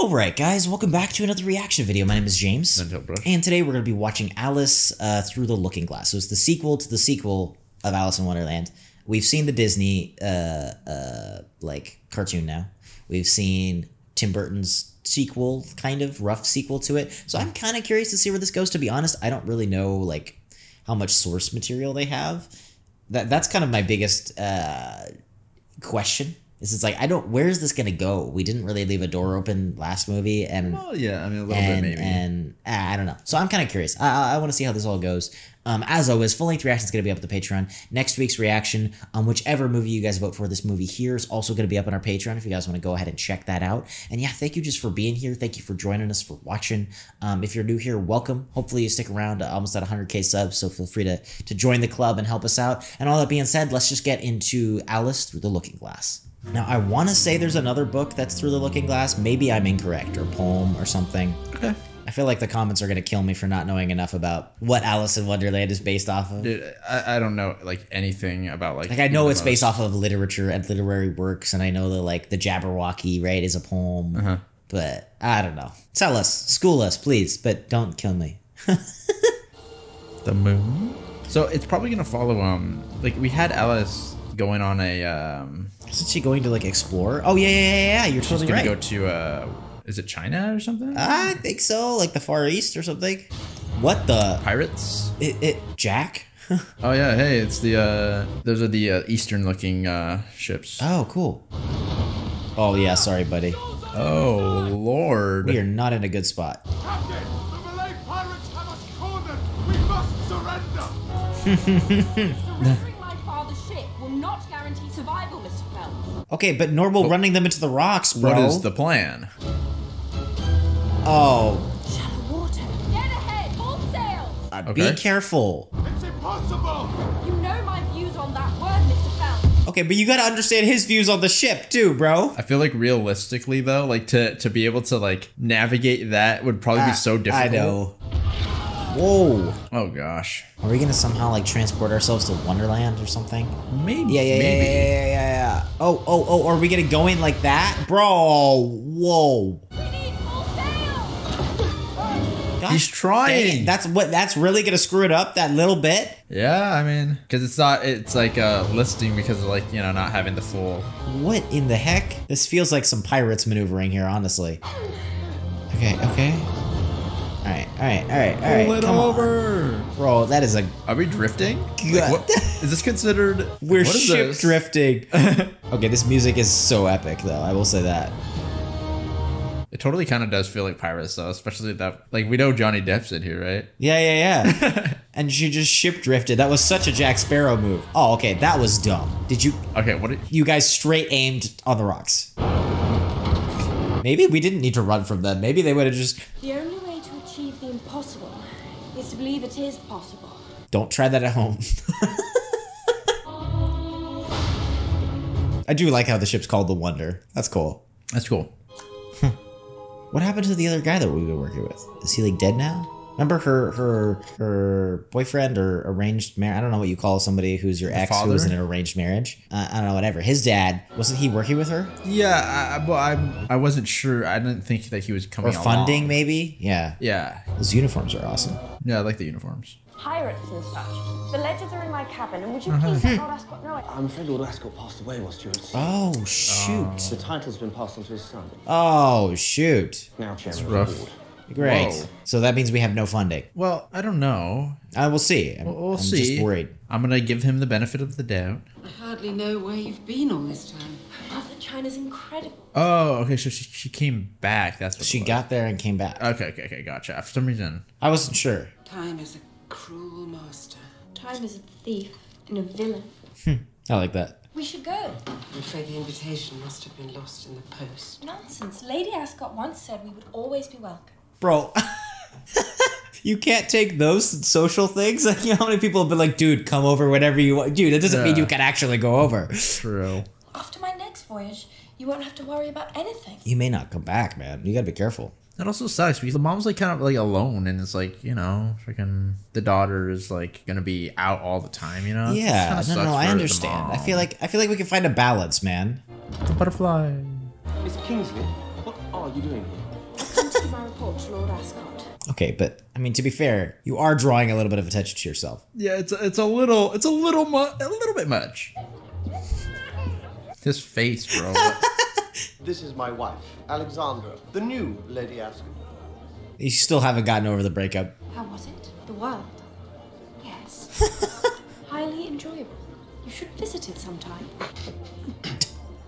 Alright guys, welcome back to another reaction video. My name is James, and today we're going to be watching Alice Through the Looking Glass. So it's the sequel to the sequel of Alice in Wonderland. We've seen the Disney like cartoon now. We've seen Tim Burton's sequel, kind of rough sequel to it. So I'm kind of curious to see where this goes. To be honest, I don't really know like how much source material they have. That's kind of my biggest question. It's like, I don't, where's this going to go? We didn't really leave a door open last movie. And, well, yeah, I mean, a little bit maybe. And I don't know. So I'm kind of curious. I want to see how this all goes. As always, full-length reaction is going to be up on the Patreon. Next week's reaction on whichever movie you guys vote for, this movie here is also going to be up on our Patreon if you guys want to go ahead and check that out. And yeah, thank you just for being here. Thank you for joining us, for watching. If you're new here, welcome. Hopefully you stick around. Almost at 100K subs, so feel free to join the club and help us out. And all that being said, let's just get into Alice Through the Looking Glass. Now, I want to say there's another book that's Through the Looking Glass. Maybe I'm incorrect, or poem or something. Okay. I feel like the comments are going to kill me for not knowing enough about what Alice in Wonderland is based off of. Dude, I don't know, like, anything about, like... Like, I know it's based off of literature and literary works, and I know that, like, the Jabberwocky, right, is a poem. Uh-huh. But I don't know. Tell us. School us, please. But don't kill me. The moon? So it's probably going to follow, like, we had Alice going on a, Isn't she going to, like, explore? Oh, yeah. You're totally right. She's going to go to, is it China or something? I think so, like the Far East or something. What the? Pirates? Jack? Oh yeah, hey, it's the, those are the Eastern looking ships. Oh, cool. Oh yeah, sorry buddy. Oh lord. We are not in a good spot. Captain, the Malay pirates have us cornered. We must surrender. Surrendering my father's ship will not guarantee survival, Mr. Phelps. Okay, but Normal running them into the rocks, bro. What is the plan? Oh. Shallow water. Get ahead. Full sail. Okay. Be careful. It's impossible. You know my views on that word, Mr. Phelps. Okay, but you gotta understand his views on the ship too, bro. I feel like realistically though, like to be able to like navigate that would probably be so difficult. I know. Whoa. Oh gosh. Are we gonna somehow like transport ourselves to Wonderland or something? Maybe. Yeah. Oh. Are we gonna go in like that, bro? Whoa. God, he's trying. Dang, that's really gonna screw it up that little bit. Yeah, I mean, because it's like a listing because of like, you know, not having the full. What in the heck? This feels like some pirates maneuvering here, honestly. Okay. All right. Pull it over, bro. That is a. Are we drifting? Like, what, is this considered? We're ship drifting. Okay, this music is so epic, though. I will say that. It totally kind of does feel like pirates, though, especially that, like, we know Johnny Depp's in here, right? Yeah. And she just ship drifted. That was such a Jack Sparrow move. Oh, okay, that was dumb. Did you? Okay, what? You guys straight aimed on the rocks. Maybe we didn't need to run from them. Maybe they would have just. The only way to achieve the impossible is to believe it is possible. Don't try that at home. I do like how the ship's called the Wonder. That's cool. What happened to the other guy that we've been working with? Is he like dead now? Remember her boyfriend or arranged marriage? I don't know what you call somebody who's your ex who was in an arranged marriage. I don't know, whatever. His dad, wasn't he working with her? Yeah, well, I wasn't sure. I didn't think that he was coming along. Or funding maybe? Yeah. Yeah. Those uniforms are awesome. Yeah, I like the uniforms. Pirates and such. The ledgers are in my cabin, and would you please let Lord Ascot know it? I'm afraid Lord Ascot passed away whilst you were asleep. Oh, shoot. The title's been passed on to his son. Oh, shoot. Now, Chairman. That's rough. Great. Whoa. So that means we have no funding. Well, I don't know. We'll see. We'll see. I'm just worried. I'm going to give him the benefit of the doubt. I hardly know where you've been all this time. Mother China's incredible. Oh, okay. So she came back. That's what she got there and came back. Okay. Gotcha. For some reason. I wasn't sure. Time is a cruel master. Time is a thief and a villain. I like that. We should go. I'm afraid the invitation must have been lost in the post. Nonsense. Lady Ascot once said we would always be welcome. Bro, you can't take those social things. Like, you know how many people have been like, dude, come over whenever you want. Dude, that doesn't mean you can actually go over. True. After my next voyage, you won't have to worry about anything. You may not come back, man. You gotta be careful. That also sucks because the mom's like kind of like alone, and it's like, you know, freaking the daughter is like gonna be out all the time, you know. Yeah, no, I understand. I feel like we can find a balance, man. The butterfly. Miss Kingsley, what are you doing here? Attend to my report, Lord Ascot. Okay, but I mean, to be fair, you are drawing a little bit of attention to yourself. Yeah, it's a little bit much. His face, bro. This is my wife, Alexandra, the new Lady Ascot. You still haven't gotten over the breakup. How was it? The world? Yes. Highly enjoyable. You should visit it sometime.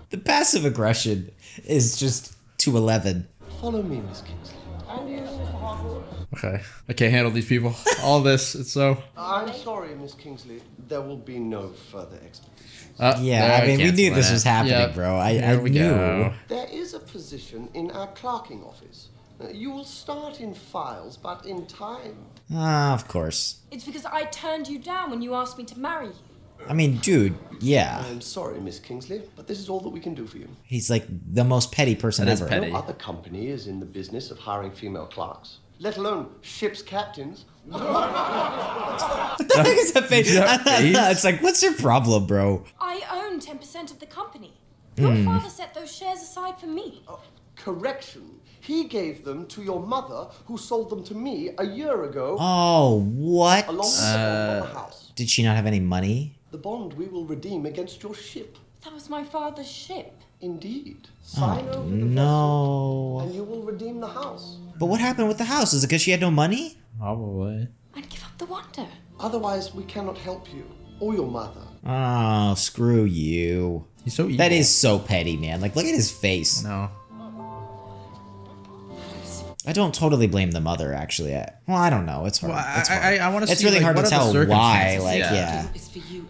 The passive aggression is just 211. Follow me, Miss Kingsley. Okay. I can't handle these people. All this, it's so... I'm sorry, Miss Kingsley. There will be no further explanations. Yeah, I mean, we knew this was happening, bro. I knew. There is a position in our clerking office. You will start in files, but in time. Ah, of course. It's because I turned you down when you asked me to marry you. I mean, dude, yeah. I'm sorry, Miss Kingsley, but this is all that we can do for you. He's like the most petty person ever. No other company is in the business of hiring female clerks, let alone ship's captains. What the heck is that face? It's like, what's your problem, bro? I own 10% of the company. Your father set those shares aside for me. Oh, correction. He gave them to your mother, who sold them to me a year ago. Oh, what? Along with the house. Did she not have any money? The bond we will redeem against your ship. That was my father's ship. Indeed. Sign over the vessel, and you will redeem the house. But what happened with the house? Is it because she had no money? Probably. I'd give up the wonder. Otherwise, we cannot help you or your mother. Oh, screw you. He's so evil. That is so petty, man. Like, look at his face. No. I don't totally blame the mother, actually. Well, I don't know. It's hard. Well, I want to. It's see, really like, hard to tell why. Like, yeah. It's for you,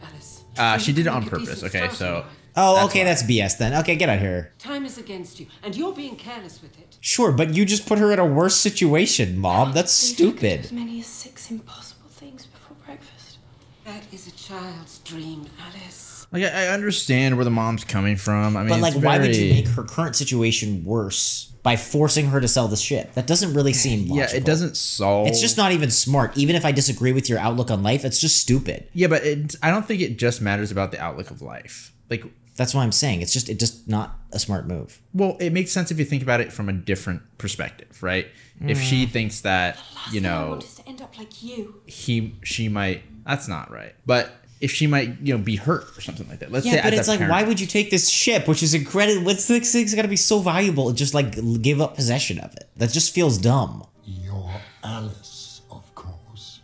Alice. She did it on purpose. Okay, so. Oh, that's okay. Why. That's BS then. Okay, get out of here. Time is against you, and you're being careless with it. Sure, but you just put her in a worse situation, Mom. That's stupid. As many as 6 impossible things before breakfast. That is a child's dream, Alice. Like, I understand where the mom's coming from. I mean, but like, why would you make her current situation worse? By forcing her to sell the ship. That doesn't really seem logical. Yeah, it doesn't solve... It's just not even smart. Even if I disagree with your outlook on life, it's just stupid. Yeah, but I don't think it just matters about the outlook of life. Like... That's what I'm saying. It's just not a smart move. Well, it makes sense if you think about it from a different perspective, right? If she thinks that, you know... I want us to end up like you. She might... That's not right. But... If she might, you know, be hurt or something like that. Let's say, but it's like, why would you take this ship, which is incredible? What's this thing's got to be so valuable and just like give up possession of it? That just feels dumb. You're Alice, of course.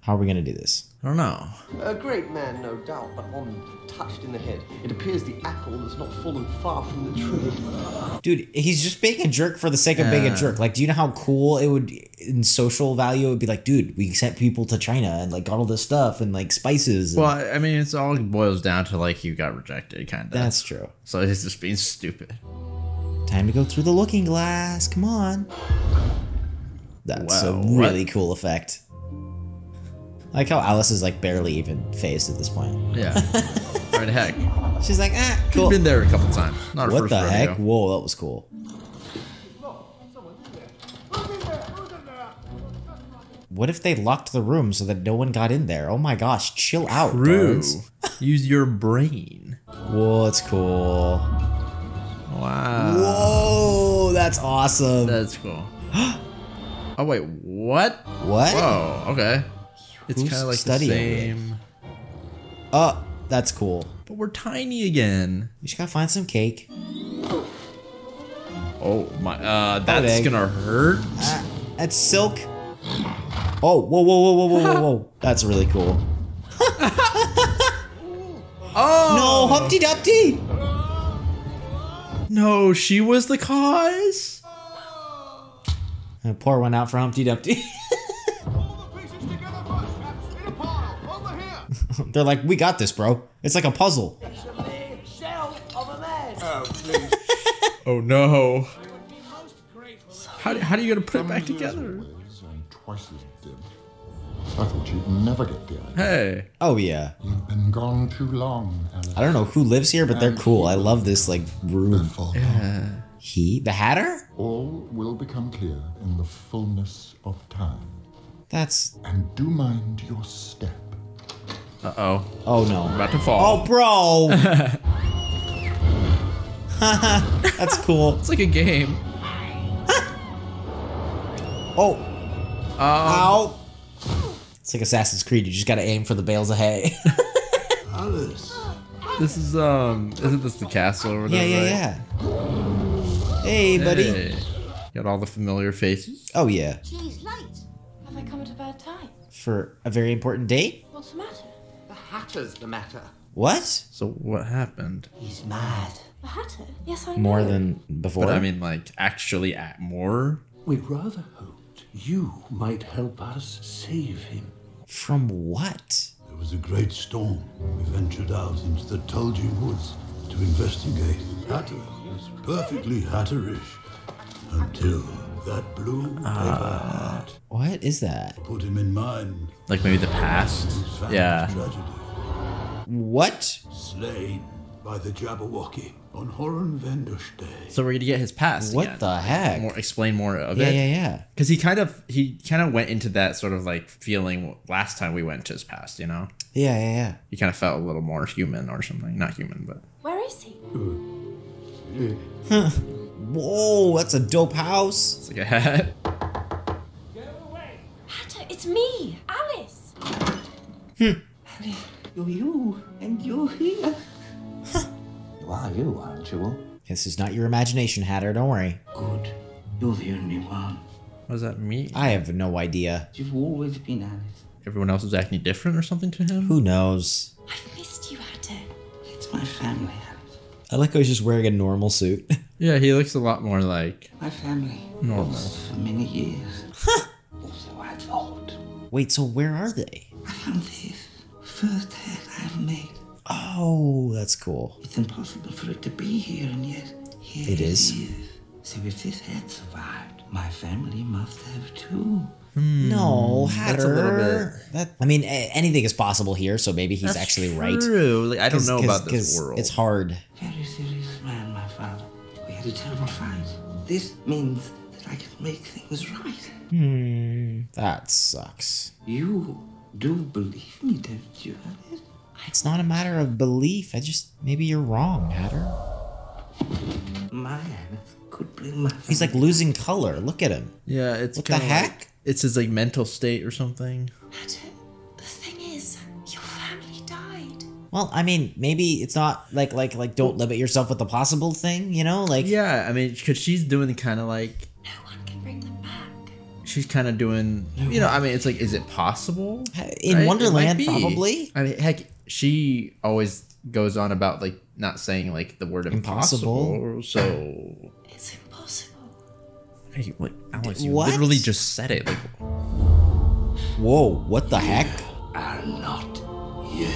How are we gonna do this? I don't know. A great man, no doubt, but one touched in the head. It appears the apple has not fallen far from the tree. Dude, he's just being a jerk for the sake of being a jerk. Like, do you know how cool it would, in social value, it would be like, dude, we sent people to China and like got all this stuff and like spices. And well, I mean, it's all boils down to like you got rejected, kind of. That's true. So he's just being stupid. Time to go through the looking glass. Come on. That's a really cool effect. I like how Alice is like barely even phased at this point. Yeah. What the heck? She's like, ah, cool. She's been there a couple times. Not her first rodeo. What the heck? Whoa, that was cool. What if they locked the room so that no one got in there? Oh my gosh, chill out, dudes. Use your brain. Whoa, that's cool. Wow. Whoa, that's awesome. That's cool. Oh wait, what? What? Whoa, okay. It's kind of like the same. Oh, that's cool. But we're tiny again. We just gotta find some cake. Oh my, that's gonna hurt. That's silk. Oh, whoa, whoa, whoa, whoa, whoa, whoa, whoa. That's really cool. Oh! No, Humpty Dumpty! No, she was the cause. And pour one out for Humpty Dumpty. They're like, we got this, bro. It's like a puzzle. It's a big shell of a man. Oh, please. Oh, no. How are you going to put it back together? I thought you'd never get the idea. Hey. Oh, yeah. You've been gone too long. Alice. I don't know who lives here, but they're cool. I love this, like, room. Yeah. He? The Hatter? All will become clear in the fullness of time. That's... And do mind your step. Uh-oh. Oh, no. I'm about to fall. Oh, bro! That's cool. It's like a game. Oh. Ow. It's like Assassin's Creed. You just gotta aim for the bales of hay. Alice. This is, isn't this the castle or whatever? Yeah, yeah, yeah. Hey, buddy. Hey. Got all the familiar faces. Oh, yeah. Geez, late. Have I come at a bad time? For a very important date? What's the matter? The Hatter's the matter. What? So what happened? He's mad. The Hatter? Yes, I know. More than before? But I mean, like, actually at more? We'd rather hoped you might help us save him. From what? There was a great storm. We ventured out into the Tulgy Woods to investigate. Hatter was perfectly Hatterish. Until that blue paper hat. What is that? Put him in mind. Like maybe the past? Yeah. Tragedy. What? Slain by the Jabberwocky on Horunvendush Day. So we're gonna get his past. What again. The heck? More, explain more of it. Yeah, yeah, yeah. Because he kind of went into that sort of like feeling last time we went to his past, you know? Yeah, yeah, yeah. He kind of felt a little more human or something. Not human, but. Where is he? Huh. Whoa, that's a dope house. It's like a hat. Get away. Hatter, it's me, Alice. Alice, you're you, and you're here. Huh. You are you, aren't you? This is not your imagination, Hatter, don't worry. Good. You're the only one. What does that mean? I have no idea. You've always been Alice. Everyone else is acting different or something to him? Who knows? I've missed you, Hatter. It's my family, Alice. I like how he's just wearing a normal suit. Yeah, he looks a lot more like my family. Normal. For many years. Huh. Also, I thought. Wait, so where are they? I found this first hat I've made. Oh, that's cool. It's impossible for it to be here, and yet here it is. So if this hat survived, my family must have too. Hmm. No, Hatter. That's a little bit. That, I mean, anything is possible here, so maybe he's actually right. True. Like, I don't know about this world. It's hard. Very serious man, my father. A terrible fight. This means that I can make things right. Hmm, that sucks. You do believe me, don't you, Hatter? It's not a matter of belief. I just, maybe you're wrong, Hatter. My Alice could bring my family. He's like losing color. Look at him. Yeah, it's what the heck? Like, it's his like mental state or something. Hatter, the thing is, your family died. Well, I mean, maybe it's not like don't limit yourself with the possible thing, you know? Like yeah, I mean, because she's doing kind of like no one can bring them back. She's kind of doing, you know, I mean, it's like, is it possible in Wonderland? Probably. I mean, heck, she always goes on about like not saying like the word impossible. So it's impossible. Hey, what, Alice? You literally just said it. Like, whoa, what the heck? Are not you.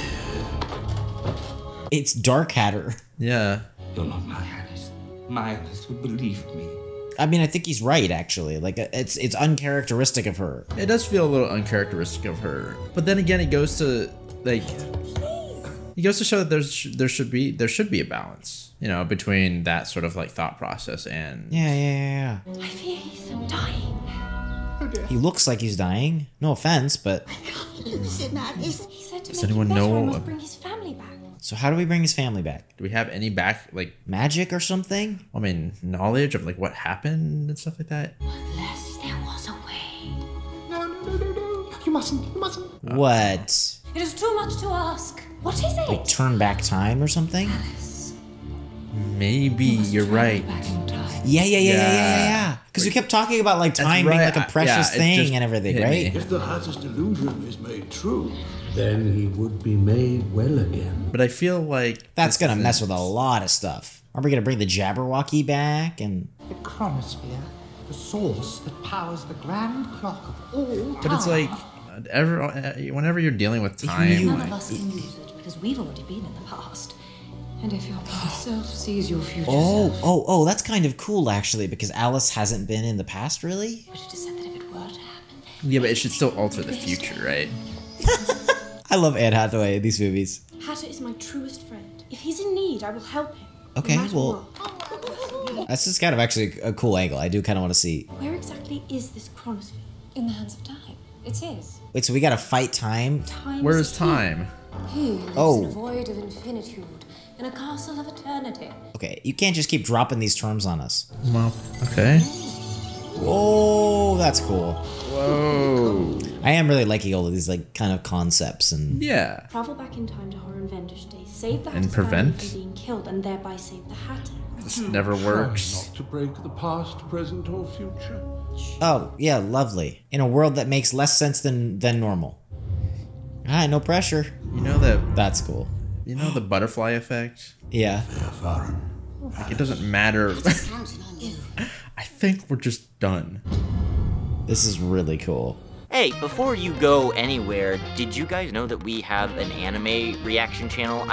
It's Dark Hatter. Yeah. You're not my Alice. My Alice would believe me. I mean, I think he's right, actually. Like, it's uncharacteristic of her. It does feel a little uncharacteristic of her. But then again, it goes to, like, it goes to show that there should be a balance, you know, between that sort of, like, thought process and... Yeah, yeah, yeah, yeah. I fear he's dying. Oh, dear. He looks like he's dying. No offense, but... I can't lose him, Alice. He said to make it better, I must bring his family back. So how do we bring his family back? Do we have any back, like... magic or something? I mean, knowledge of, like, what happened and stuff like that? Unless there was a way. No, no, no, no, you mustn't, you mustn't. What? It is too much to ask. What is it? Like, turn back time or something? Alice. Maybe, you're right. Yeah, yeah, yeah, yeah, yeah, yeah, yeah. Because we kept talking about, like, time being, like, a precious thing and everything, right? If the Hatter's delusion is made true... then he would be made well again. But I feel like... that's going to mess with a lot of stuff. Are we going to bring the Jabberwocky back and... the Chronosphere, the source that powers the grand clock of all time. But it's like, whenever you're dealing with time... none of us can use it because we've already been in the past. And if your past self sees your future self... oh, oh, that's kind of cool, actually, because Alice hasn't been in the past, really? Would you just say that if it were to happen? Yeah, but it should still alter the future, right? I love Anne Hathaway in these movies. Hatter is my truest friend. If he's in need, I will help him. Okay, well... that's just kind of actually a cool angle. I do kind of want to see. Where exactly is this Chronosphere? In the hands of time. It is. Wait, so we gotta fight time? Where is time? He lives in a void of infinitude, in a castle of eternity. Okay, you can't just keep dropping these terms on us. Well, okay. Whoa, that's cool. Whoa. I am really liking all of these like kind of concepts and yeah. Travel back in time to Horunvendush Day, save the Hatter and prevent from being killed, and thereby save the Hatter. This never works. Not to break the past, present, or future. Oh yeah, lovely. In a world that makes less sense than normal. Ah, no pressure. You know that. That's cool. You know the butterfly effect. Yeah. Like, it doesn't matter. I think we're just done. This is really cool. Hey, before you go anywhere, did you guys know that we have an anime reaction channel?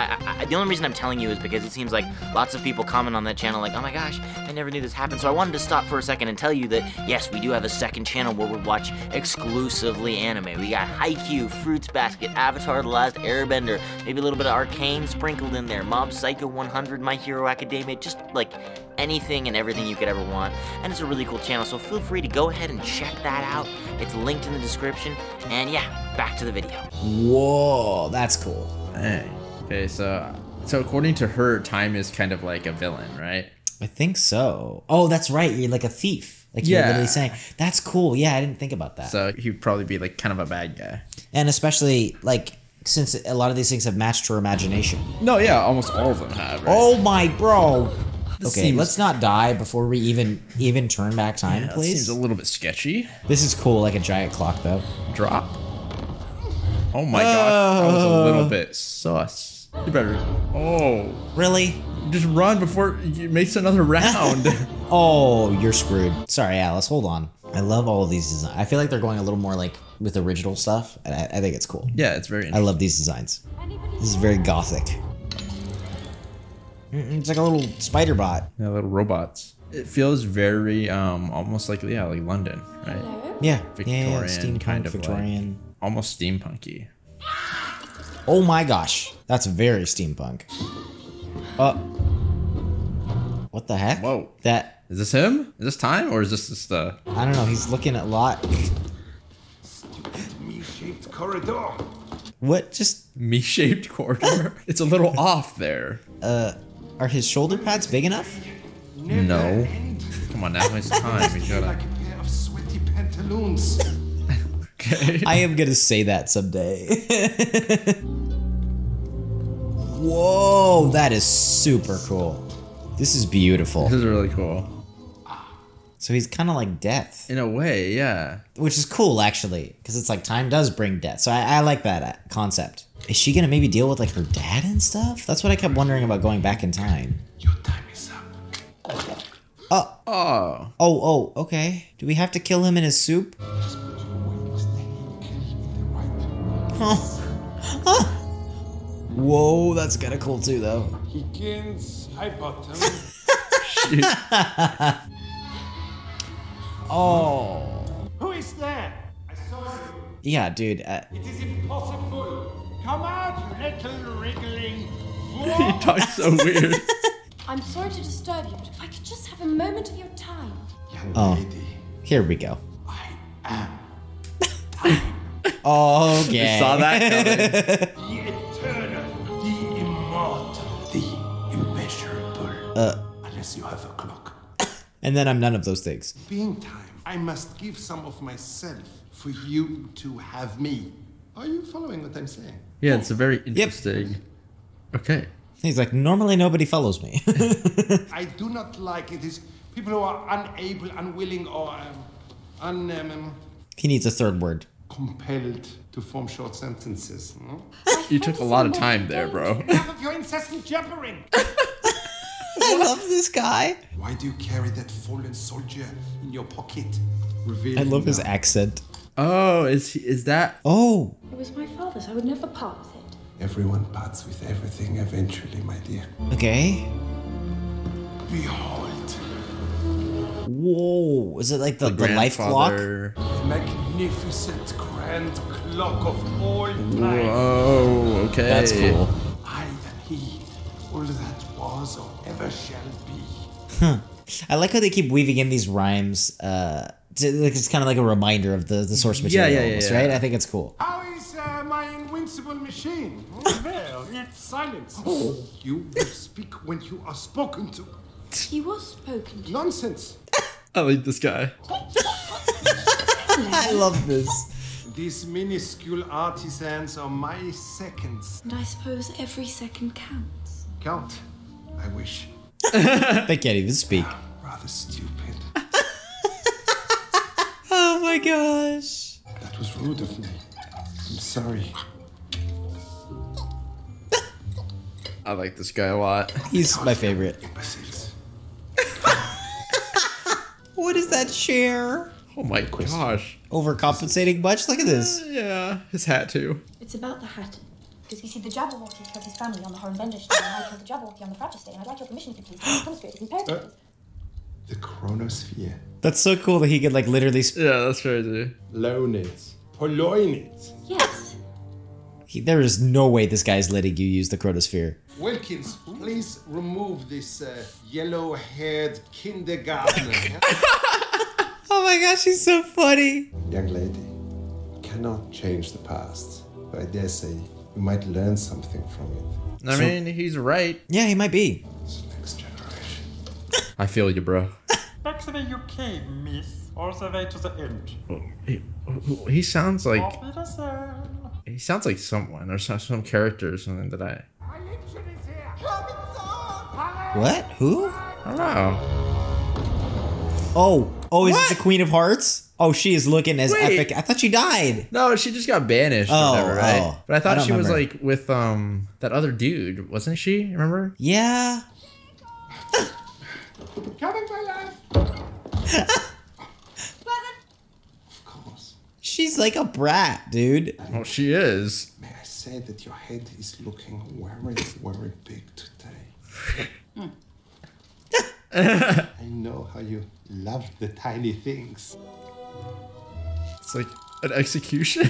The only reason I'm telling you is because it seems like lots of people comment on that channel like, oh my gosh, I never knew this happened. So I wanted to stop for a second and tell you that, yes, we do have a second channel where we watch exclusively anime. We got Haikyuu, Fruits Basket, Avatar, The Last Airbender, maybe a little bit of Arcane sprinkled in there, Mob Psycho 100, My Hero Academia, just like anything and everything you could ever want. And it's a really cool channel, so feel free to go ahead and check that out. It's linked in the description. And yeah, back to the video. Whoa, that's cool. Dang. Okay, so according to her, time is kind of like a villain, right? I think so. Oh, that's right. You're like a thief. Like you're literally saying, that's cool. Yeah, I didn't think about that. So he'd probably be like kind of a bad guy. And especially like since a lot of these things have matched her imagination. No, yeah, almost all of them have. Right? Oh my bro. This okay, let's not die before we even turn back time, yeah, please. This seems a little bit sketchy. This is cool, like a giant clock, though. Drop. Oh my god, that was a little bit sus. You better. Oh. Really? Just run before it makes another round. Oh, you're screwed. Sorry, Alice. Hold on. I love all of these designs. I feel like they're going a little more like with original stuff, and I think it's cool. Yeah, it's very interesting. I love these designs. This is very gothic. It's like a little spider bot. Yeah, little robots. It feels very, almost like, yeah, like London, right? Yeah. Victorian, yeah, steampunk, kind of Victorian. Like, almost steampunky. Oh my gosh. That's very steampunk. What the heck? Whoa. That. Is this him? Is this time? Or is this just the. I don't know. He's looking at lot. Stupid me-shaped corridor. What? Just. Me-shaped corridor? It's a little off there. Are his shoulder pads big enough? No. Come on, now it's time. We gotta. Like a pair of sweaty pantaloons. Okay. I am gonna say that someday. Whoa, that is super cool. This is beautiful. This is really cool. So he's kind of like death. In a way, yeah. Which is cool, actually, because it's like time does bring death. So I like that concept. Is she going to maybe deal with like her dad and stuff? That's what I kept wondering about going back in time. Your time is up. Oh. Oh. Oh, oh, okay. Do we have to kill him in his soup? Oh. Huh. Whoa, that's kind of cool too, though. He can't hide bottom. Shit. Oh. Who is that? I saw you. Yeah, dude. It is impossible. Come out, little wriggling. He talks so weird. I'm sorry to disturb you, but if I could just have a moment of your time. Young lady. Here we go. I am time. Okay. We saw that coming. The eternal, the immortal, the immeasurable. Unless you have a clock. And then I'm none of those things. Being time, I must give some of myself for you to have me. Are you following what I'm saying? Yeah, it's a very interesting. Yep. Okay. He's like, normally nobody follows me. I do not like it. It's people who are unable, unwilling, or he needs a third word. Compelled to form short sentences. Hmm? You took a lot of time there, bro. Enough of your incessant jabbering. I love this guy. Why do you carry that fallen soldier in your pocket? Revealing I love his accent. Oh, is that? Oh. It was my father's. I would never part with it. Everyone parts with everything eventually, my dear. Okay. Behold. Whoa. Is it like the life clock? The magnificent grand clock of all time. Whoa. Okay. That's cool. I and he, all that was or ever shall be. Huh. I like how they keep weaving in these rhymes. It's kind of like a reminder of the source material, right? I think it's cool. How is my invincible machine? Well, it's silence. Oh, you will speak when you are spoken to. He was spoken to. Nonsense. I like this guy. I love this. These minuscule artisans are my seconds. And I suppose every second counts. Count, I wish. They can't even speak. Rather stupid. Oh my gosh. That was rude of me. I'm sorry. I like this guy a lot. He's my favorite. What is that chair? Oh my gosh. Overcompensating much? Look at this. Yeah, his hat too. It's about the hat. Because you see, the Jabberwocky killed his family on the Horunvendush Day, and I killed the Jabberwocky on the Frabjous Day, and I'd like your permission to please Chronosphere to compare to it. The Chronosphere. That's so cool that he could like literally... Yeah, that's crazy. Loan it. Purloin it. Yes. There is no way this guy is letting you use the Chronosphere. Wilkins, please remove this yellow-haired kindergartner. Oh my gosh, she's so funny. Young lady, you cannot change the past, but I dare say you might learn something from it. I mean, he's right. Yeah, he might be. It's the next generation. I feel you, bro. Back to the UK, miss. All the way to the end. Oh, he sounds like... He sounds like someone or some character or something that I... What? Who? I don't know. Oh, is it the Queen of Hearts? Oh, she is looking as epic. I thought she died. No, she just got banished or whatever, right? Oh. But I thought she was like with that other dude, wasn't she? Remember? Yeah. Coming, my life. Of course. She's like a brat, dude. Oh, she is. May I say that your head is looking very big today. I know how you love the tiny things. It's like an execution.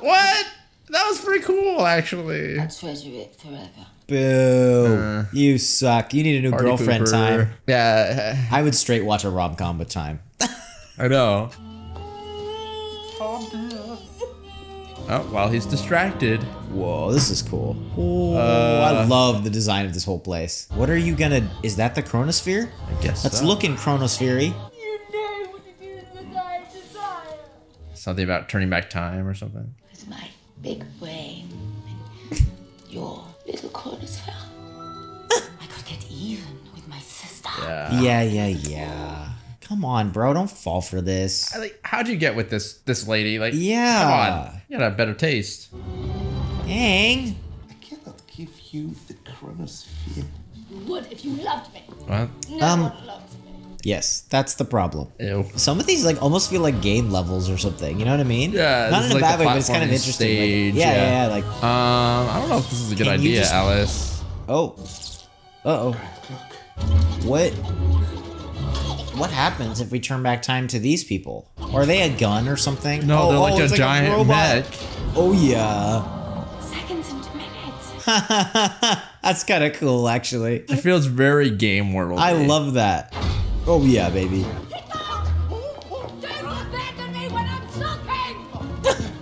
What? That was pretty cool, actually. I'll treasure it forever. Boo. You suck. You need a new Party girlfriend pooper. Time. Yeah. I would straight watch a rom-com with time. I know. Oh, while he's distracted. Whoa, this is cool. Ooh, I love the design of this whole place. What are you gonna... Is that the Chronosphere? I guess so. Let's look in Chronosphere-y. You know what to do with what I desire. Something about turning back time or something. With my big brain and your little Chronosphere, I could get even with my sister. Yeah. Come on, bro! Don't fall for this. How'd you get with this lady? Like, yeah, come on, you gotta have better taste. Dang! I cannot give you the Chronosphere. You would if you loved me. What? No one loves me. Yes, that's the problem. Ew. Some of these like almost feel like game levels or something. You know what I mean? Yeah. Not in a bad way, but it's kind of interesting. Stage, like, yeah. Like, I don't know if this is a good idea, Alice. Oh. Uh oh. What? What happens if we turn back time to these people? Are they a gun or something? No, they're like a giant robot. Oh, yeah. Seconds and minutes. That's kind of cool, actually. It feels very game world. I love that. Oh, yeah, baby.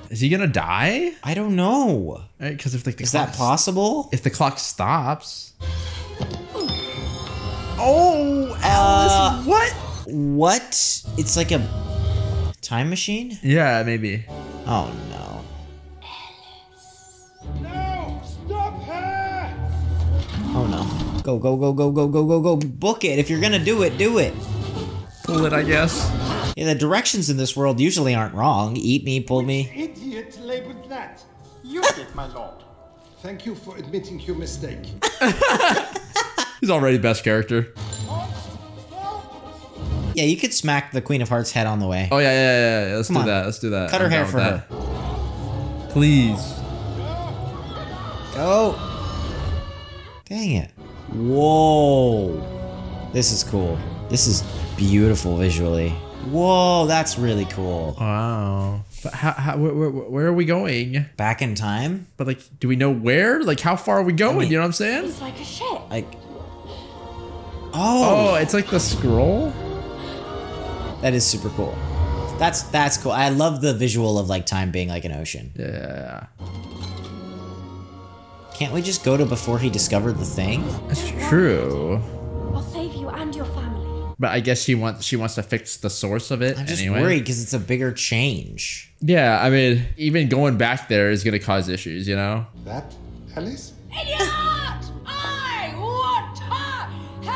Is he gonna die? I don't know. Because if the clock... Is that possible? If the clock stops... Oh, Alice, what? What? It's like a time machine? Yeah, maybe. Oh, no. Alice. No, stop her! Oh, no. Go. Book it. If you're gonna do it, do it. Pull it, I guess. Yeah, the directions in this world usually aren't wrong. Eat me, pull me. Which idiot labeled that? You did, my lord. Thank you for admitting your mistake. He's already best character. Yeah, you could smack the Queen of Hearts head on the way. Oh, yeah. Let's do that. Cut her hair for her. Please. Oh. Dang it. Whoa. This is cool. This is beautiful visually. Whoa, that's really cool. Wow. But how where are we going? Back in time? But like, do we know where? Like, how far are we going? I mean, you know what I'm saying? It's like a ship. Like... Oh, it's like the scroll. That is super cool. That's cool. I love the visual of like time being like an ocean. Yeah. Can't we just go to before he discovered the thing? That's true. I'll save you and your family. But I guess she wants to fix the source of it. I'm just worried because it's a bigger change. Yeah, I mean, even going back there is going to cause issues, you know? That, Alice? Idiot! I want her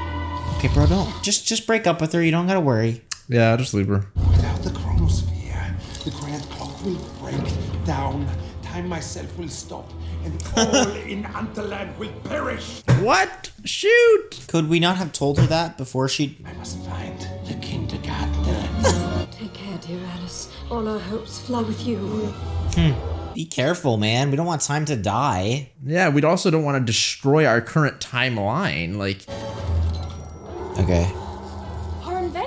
help! Okay, bro, don't. Just break up with her. You don't got to worry. Yeah, I'll just leave her. Without the Chronosphere, the Grand Clock will break down. I myself will stop, and all in Underland will perish. What? Shoot! Could we not have told her that before she... I must find the kindergartner. Take care, dear Alice. All our hopes fly with you. Be careful, man. We don't want time to die. Yeah, we also don't want to destroy our current timeline. Like... Okay.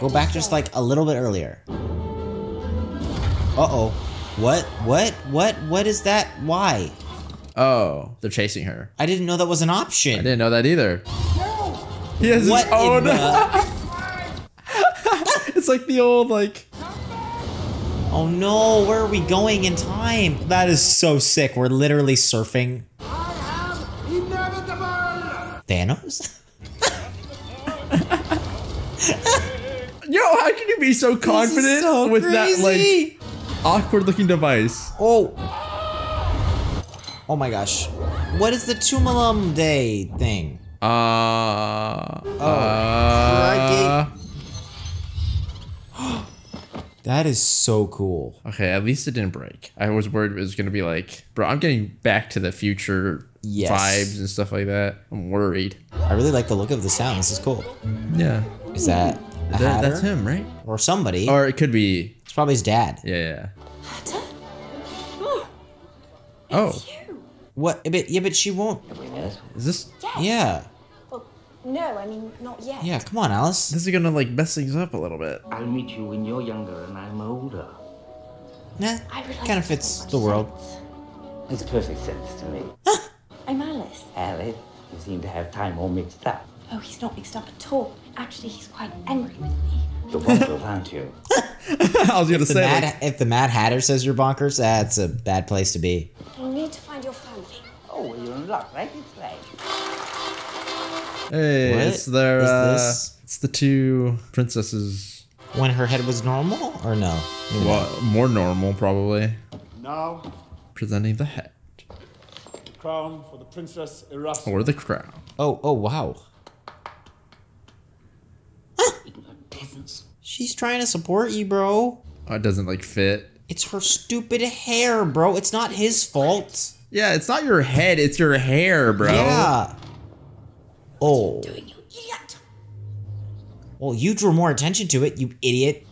Go back just like a little bit earlier. Uh-oh. What is that? Why? Oh, they're chasing her. I didn't know that was an option. I didn't know that either. No. He has his own. It's like the old, like. Oh no, where are we going in time? That is so sick. We're literally surfing. I am inevitable. Thanos? Yo, how can you be so confident so with crazy. That, like. Awkward looking device. Oh. Oh my gosh. What is the Tumulum Day thing? That is so cool. Okay, at least it didn't break. I was worried it was going to be like, bro, I'm getting Back to the Future vibes and stuff like that. I'm worried. I really like the look of the sound. This is cool. Yeah. Is that a Hatter? That's him, right? Or somebody. Or it could be... Probably his dad. Yeah. Hatter? Oh. You. What? But, yeah, but she won't. Is this? Yes. Yeah. Well, no, I mean, not yet. Yeah, come on, Alice. This is gonna like mess things up a little bit. I'll meet you when you're younger and I'm older. Nah, kind of fits the world. Makes perfect sense to me. I'm Alice. Alice, you seem to have time all mixed up. Oh, he's not mixed up at all. Actually, he's quite angry with me. The bonkers, aren't you? I was gonna say. If the Mad Hatter says you're bonkers, that's a bad place to be. You need to find your family. Oh, well, you're in luck, right? It's right. Hey, what it's their. It's the two princesses. When her head was normal, or no? Well, more normal, probably. Now, presenting the head. The crown for the Princess Erasmus. Or the crown. Oh, wow. She's trying to support you, bro. Oh, it doesn't like fit. It's her stupid hair, bro. It's not his fault. Yeah, it's not your head. It's your hair, bro. Yeah. Oh. What are you doing, you idiot? Well, you drew more attention to it, you idiot.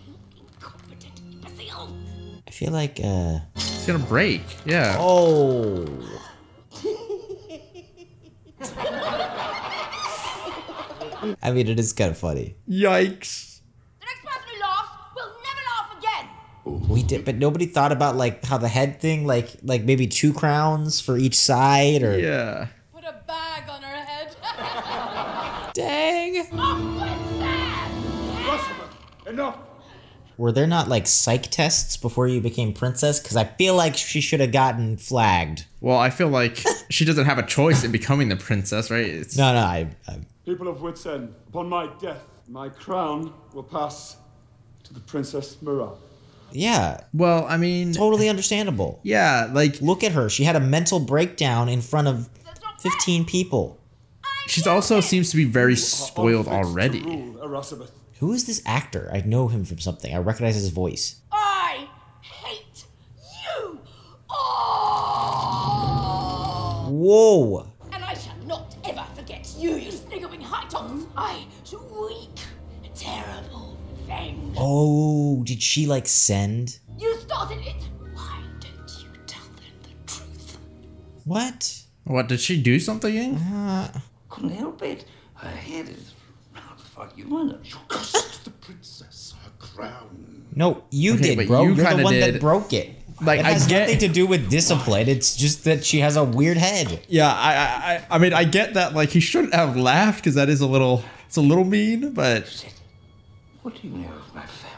Incompetent imbecile. I feel like it's gonna break. Yeah. Oh. I mean, it is kind of funny. Yikes. We did, but nobody thought about like how the head thing, like maybe two crowns for each side, or yeah. Put a bag on her head. Dang. Enough. Were there not like psych tests before you became princess? Because I feel like she should have gotten flagged. Well, I feel like she doesn't have a choice in becoming the princess, right? It's... No, I. People of Witzend, upon my death, my crown will pass to the Princess Mirana. Yeah. Well, I mean... Totally understandable. Yeah, like... Look at her. She had a mental breakdown in front of 15 people. She also seems to be very spoiled already. Who is this actor? I know him from something. I recognize his voice. I hate you all! Whoa! And I shall not ever forget you, you sniggering Hightopp. I to weak, terrible. Oh, did she like send? You started it. Why don't you tell them the truth? What? What, did she do something? Couldn't help it. Her head is round for you. You cursed the princess, her crown. No, you did, bro. You're the one that broke it. Like, it has nothing to do with discipline. It's just that she has a weird head. Yeah, I mean, I get that. Like, he shouldn't have laughed because that is it's a little mean, but. What do you know of my family?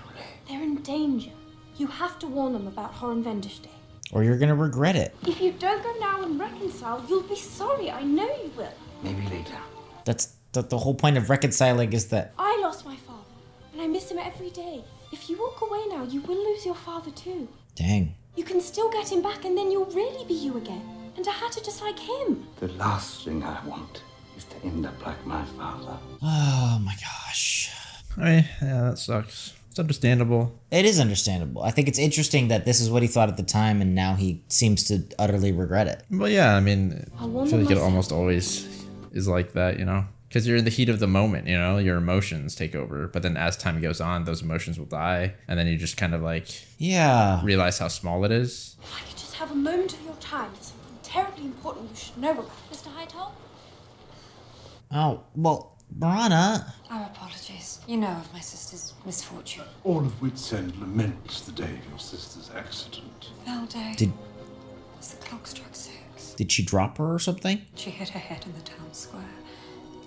They're in danger. You have to warn them about Horunvendush Day. Or you're going to regret it. If you don't go now and reconcile, you'll be sorry. I know you will. Maybe later. That's the whole point of reconciling is that... I lost my father, and I miss him every day. If you walk away now, you will lose your father too. Dang. You can still get him back, and then you'll really be you again. And a hatter just like him. The last thing I want is to end up like my father. Oh my gosh. I mean, yeah, that sucks. It's understandable. It is understandable. I think it's interesting that this is what he thought at the time, and now he seems to utterly regret it. Well, yeah, I mean, I feel like it almost always is like that, you know? Because you're in the heat of the moment, you know? Your emotions take over, but then as time goes on, those emotions will die, and then you just kind of like... Yeah. Realize how small it is. If I could just have a moment of your time, it's something terribly important you should know about. Mr. Hightopp? Oh, well... Mirana. Our apologies. You know of my sister's misfortune. All of Witzend laments the day of your sister's accident. Valday. As the clock struck 6. Did she drop her or something? She hit her head in the town square.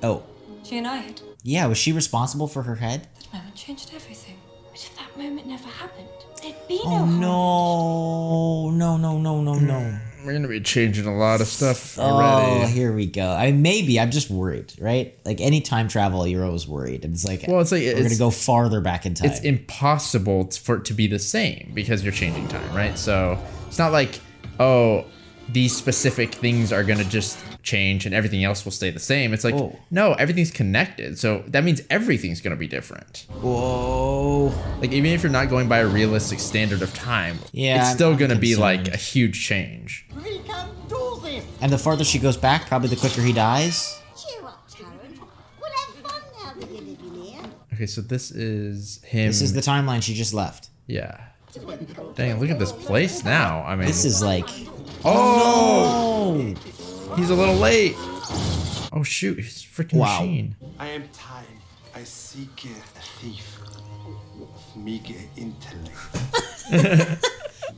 Oh. She and I hit. Yeah, was she responsible for her head? That moment changed everything. But if that moment never happened, there'd be no... Oh, no. No. We're going to be changing a lot of stuff already. Oh, here we go. I mean, maybe. I'm just worried, right? Like, any time travel, you're always worried. And it's like, well, it's like we're going to go farther back in time. It's impossible for it to be the same because you're changing time, right? So it's not like, oh, these specific things are going to just change and everything else will stay the same. It's like, whoa. No, everything's connected. So that means everything's going to be different. Whoa. Like, even if you're not going by a realistic standard of time, yeah, it's still going to be like a huge change. We can do this. And the farther she goes back, probably the quicker he dies. Cheer up, Tarrant. We'll have fun now that you're living here. Okay, so this is him. This is the timeline she just left. Yeah. Dang, look at this place now. I mean, this is like... Oh! No. He's a little late. Oh shoot, it's freaking machine. I am time. I seek a thief of meager intellect.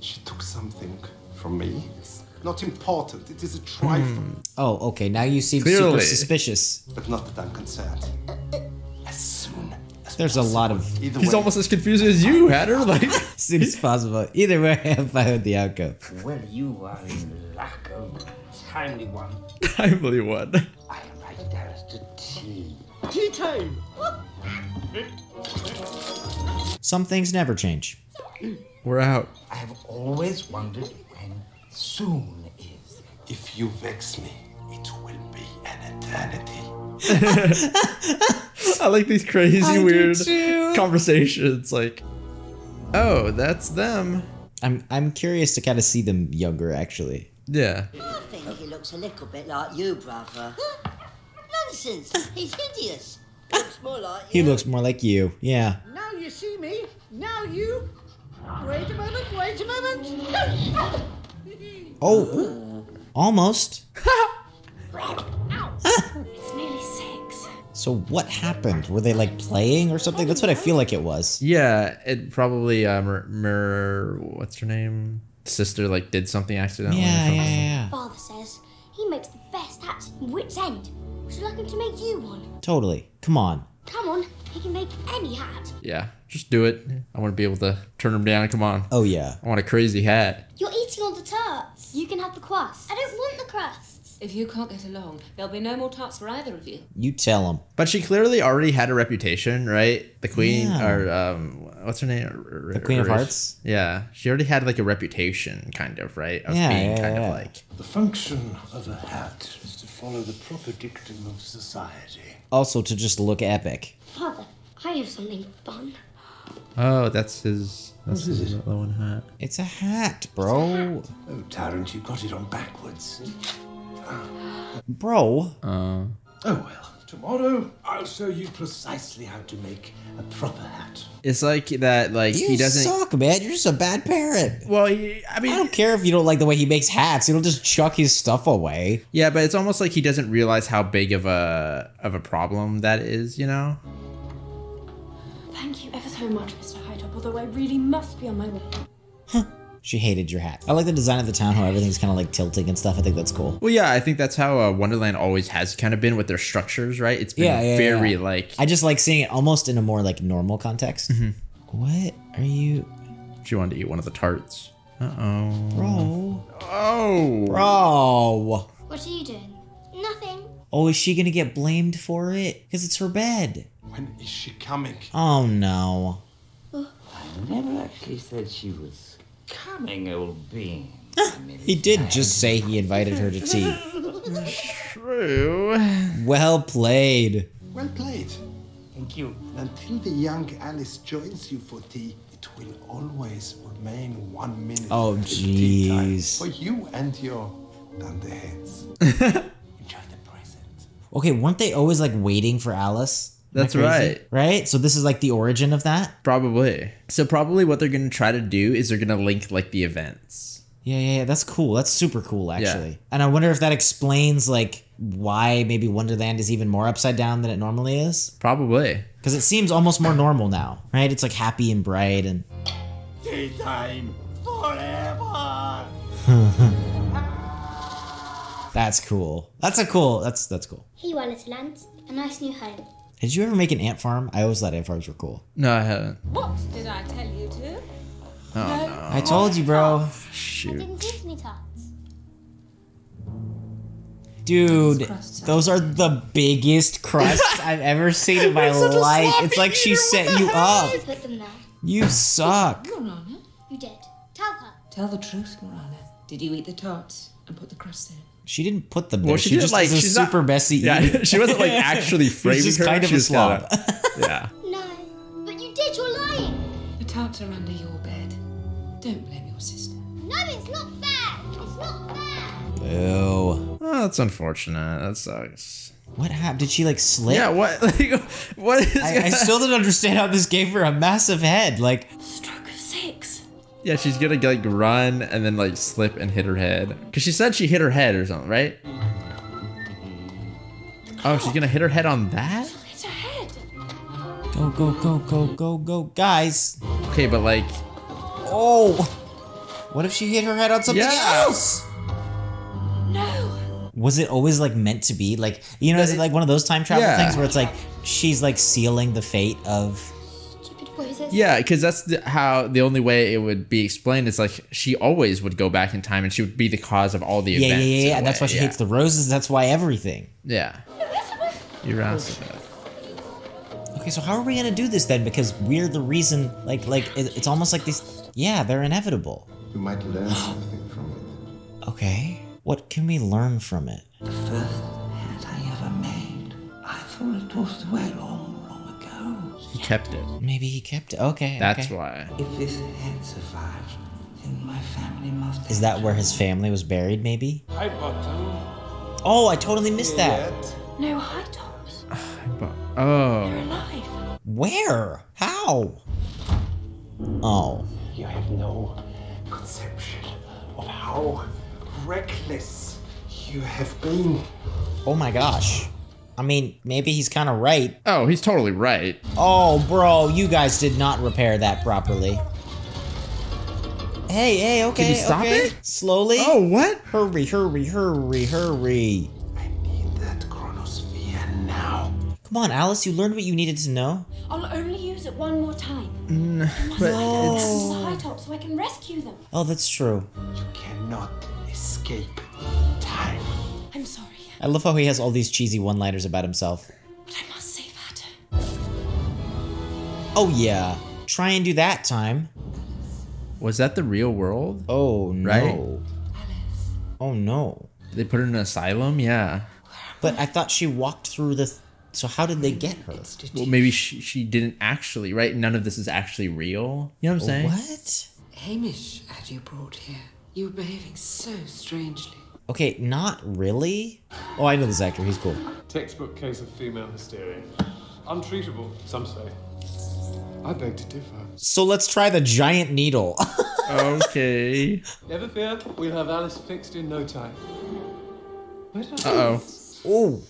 She took something from me. It's not important, it is a trifle. Oh, okay, now you seem super suspicious. But not that I'm concerned. As soon as there's possible. A lot of... He's almost as confused as you, Hatter. Like... As soon as possible. Either way, I'm fine with the outcome. Well, you are in lack of timely one. Timely one. I invite Alice to tea. Tea time! Some things never change. We're out. I have always wondered when soon is. If you vex me, it will be an eternity. I like these crazy, weird conversations. Like... Oh, that's them. I'm curious to kind of see them younger, actually. Yeah. I think he looks a little bit like you, brother. Nonsense! He's hideous. Looks more like you. He looks more like you. Yeah. Now you see me. Now you. Wait a moment. Wait a moment. Oh, almost. It's nearly 6. So what happened? Were they like playing or something? That's what I feel like it was. Yeah, it probably what's her name? Sister like did something accidentally. Yeah. Father says he makes the best hats in Witzend. Would you like him to make you one? Totally. Come on, he can make any hat. Yeah, just do it. I want to be able to turn him down. Come on. Oh yeah. I want a crazy hat. You're eating all the tarts. You can have the crust. I don't want the crust. If you can't get along, there'll be no more tarts for either of you. You tell them. But she clearly already had a reputation, right? The queen, or what's her name? The Queen of Hearts? Yeah. She already had like a reputation, kind of, right? Of being kind of like... The function of a hat is to follow the proper dictum of society. Also to just look epic. Father, I have something fun. Oh, that's his... That's his other one hat. It's a hat, bro. It's a hat. Oh, Tarrant, you got it on backwards. Bro. Oh well, tomorrow I'll show you precisely how to make a proper hat. It's like that, like he doesn't... You suck, man. You're just a bad parent. Well, I mean... I don't care if you don't like the way he makes hats. He'll just chuck his stuff away. Yeah, but it's almost like he doesn't realize how big of a problem that is, you know? Thank you ever so much, Mr. Hightopp, although I really must be on my way. Huh. She hated your hat. I like the design of the town, how everything's kind of like tilting and stuff. I think that's cool. Well, yeah, I think that's how Wonderland always has kind of been with their structures, right? It's been very like... I just like seeing it almost in a more like normal context. What are you... She wanted to eat one of the tarts. Uh-oh. Bro. Oh. Bro. What are you doing? Nothing. Oh, is she gonna get blamed for it? Because it's her bed. When is she coming? Oh, no. I never actually said she was coming, old bean. He did just say he invited her to tea. True. Well played. Well played. Thank you. Until the young Alice joins you for tea, it will always remain 1 minute. Oh, jeez. For you and your dunderheads. Enjoy the present. Okay, weren't they always like waiting for Alice? That's right. Right? So this is like the origin of that? Probably. So probably what they're going to try to do is they're going to link like the events. Yeah, that's cool. That's super cool, actually. Yeah. And I wonder if that explains, like, why maybe Wonderland is even more upside down than it normally is. Probably. Because it seems almost more normal now, right? It's, like, happy and bright and... Tea time forever! That's cool. That's cool. He wanted to land a nice new home. Did you ever make an ant farm? I always thought ant farms were cool. No, I haven't. What did I tell you to? Oh, no. I told you, bro. Shoot. I didn't give me tots. Dude, those are the biggest crusts I've ever seen in my life. It's like she set you up. You suck. Mirana, you did. Tell her. Tell the truth, Mirana. Did you eat the tots and put the crust in? She didn't put them there. Well, she just like she's super not, Bessie. Yeah, she wasn't like actually framing her. Kind of a slob. Yeah. No, but you did. You're lying. The tots are under your bed. Don't blame your sister. No, it's not fair! It's not fair! Ew. Oh, that's unfortunate. That sucks. What happened? Did she, like, slip? Yeah, what? Like, what is I still don't understand how this gave her a massive head. Like, stroke of six. Yeah, she's gonna, like, run and then, like, slip and hit her head. Because she said she hit her head or something, right? Oh, she's gonna hit her head on that? She'll hit her head. Go, guys. Okay, but, like... Oh! What if she hit her head on something else? No! Was it always like meant to be? Like, you know, is it like one of those time travel things where it's like, she's like sealing the fate of... Stupid voices. Yeah, because that's the only way it would be explained is like, she always would go back in time and she would be the cause of all the events. Yeah, that's why she hates the roses, that's why everything. Yeah. You're awesome. Okay, so how are we gonna do this then? Because we're the reason, like it's almost like these, yeah, they're inevitable. You might learn something from it. Okay, what can we learn from it? The first head I ever made, I thought it was way long ago. He kept it. Maybe he kept it, okay. That's why. If this head survives, then my family must... Is that where his family was buried, maybe? Hightopp. Oh, I totally missed that. No Hightopps. Oh. They're alive. Where? How? Oh. You have no conception of how reckless you have been. Oh my gosh. I mean, maybe he's kind of right. Oh, he's totally right. Oh, bro, you guys did not repair that properly. Hey, okay, can you stop it? Slowly. Oh, what? Hurry. Come on, Alice, you learned what you needed to know. I'll only use it one more time. But it's... so I can rescue them. Oh, that's true. You cannot escape time. I'm sorry. I love how he has all these cheesy one-liners about himself. But I must save Hatter. Oh, yeah. Try and do that time. Alice. Was that the real world? Oh, no. Right? Alice. Oh, no. Did they put her in an asylum? Yeah. But I thought she walked through the... So how did they get her? Well, maybe she didn't actually, right? None of this is actually real. You know what I'm saying? What? Hamish had you brought here. You were behaving so strangely. Okay, not really? Oh, I know this actor. He's cool. Textbook case of female hysteria. Untreatable, some say. I beg to differ. So let's try the giant needle. Okay. Never fear, we'll have Alice fixed in no time. Uh-oh. Oh.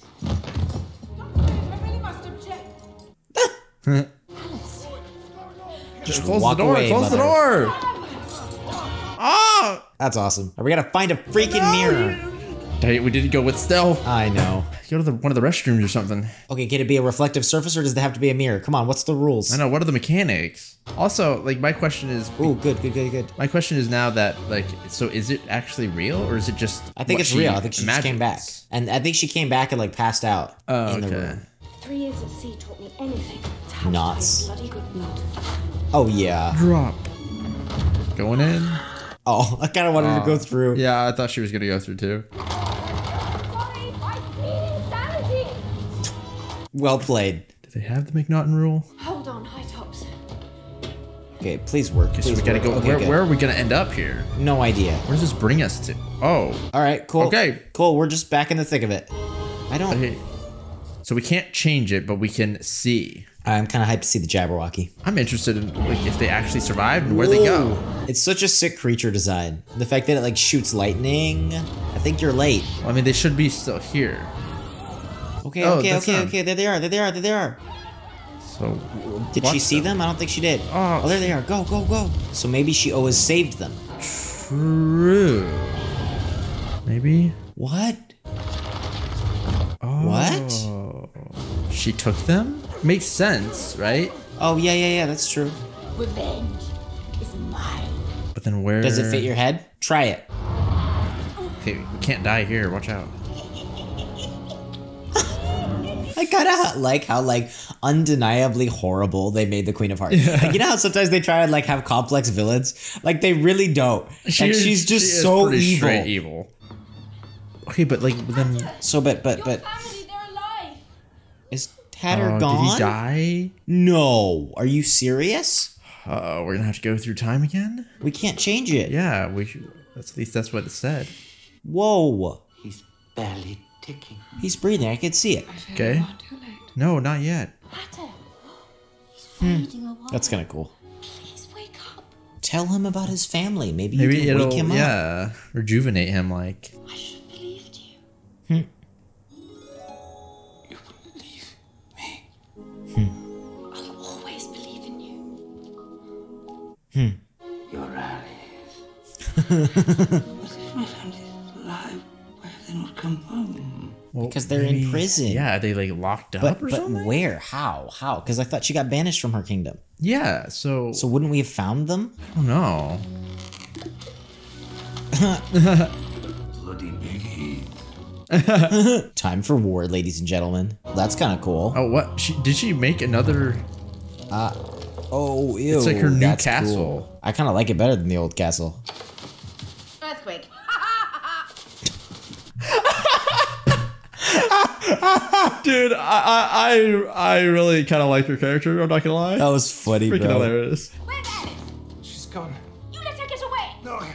Just close the door, away, close the door! Ah! That's awesome. We gotta find a freaking mirror. We didn't go with stealth. I know. Go to one of the restrooms or something. Okay, can it be a reflective surface or does it have to be a mirror? Come on, what's the rules? I know, what are the mechanics? Also, like, my question is... Ooh, good. My question is now that, like, so is it actually real or is it just... I think it's real. I think she just came back. And I think she came back and, like, passed out in the room. 3 years at sea taught me anything. Knots. Bloody good knot. Oh, yeah. Drop. Going in. Oh, I kind of wanted to go through. Yeah, I thought she was going to go through, too. Well played. Do they have the McNaughton rule? Hold on, Hightops. Okay, please work. Please we gotta go. Okay, where are we gonna end up here? No idea. Where does this bring us to? Oh. All right. Cool. Okay. Cool. We're just back in the thick of it. I don't. Okay. So we can't change it, but we can see. I'm kind of hyped to see the Jabberwocky. I'm interested in like if they actually survived and where they go. It's such a sick creature design. The fact that it like shoots lightning. I think you're late. Well, I mean, they should be still here. Okay, okay, there they are. So, did she see them? I don't think she did. Oh, there they are. Go. So maybe she always saved them. True. Maybe. What? Oh. What? She took them? Makes sense, right? Oh, yeah, that's true. Revenge is mine. But then where? Does it fit your head? Try it. Okay, we can't die here. Watch out. I kind of like how like undeniably horrible they made the Queen of Hearts. Yeah. Like, you know how sometimes they try to like have complex villains? Like they really don't. She's just so evil. Straight evil. Okay, but like then. So but. Family, they're alive. Is Hatter gone? Did he die? No. Are you serious? We're gonna have to go through time again. We can't change it. Yeah, we should. At least that's what it said. Whoa. He's barely. Ticking. He's breathing. I can see it. Okay. No, not yet. That's kind of cool. Please wake up. Tell him about his family. Maybe you can wake him up. Yeah, rejuvenate him. Like. I should have believed you. You wouldn't believe me. I'll always believe in you. Your allies. Well, because they're in prison. Yeah, they like locked up or something? But where? How? Because I thought she got banished from her kingdom. Yeah, so... So wouldn't we have found them? I don't know. Bloody biggie. Time for war, ladies and gentlemen. That's kind of cool. Oh, what? Did she make another... Oh, ew. It's like her new castle. Cool. I kind of like it better than the old castle. Earthquake. Dude, I really kind of like her character. I'm not gonna lie. That was funny, bro. Freaking hilarious. Where's Alice? She's gone. You let her get away. No, I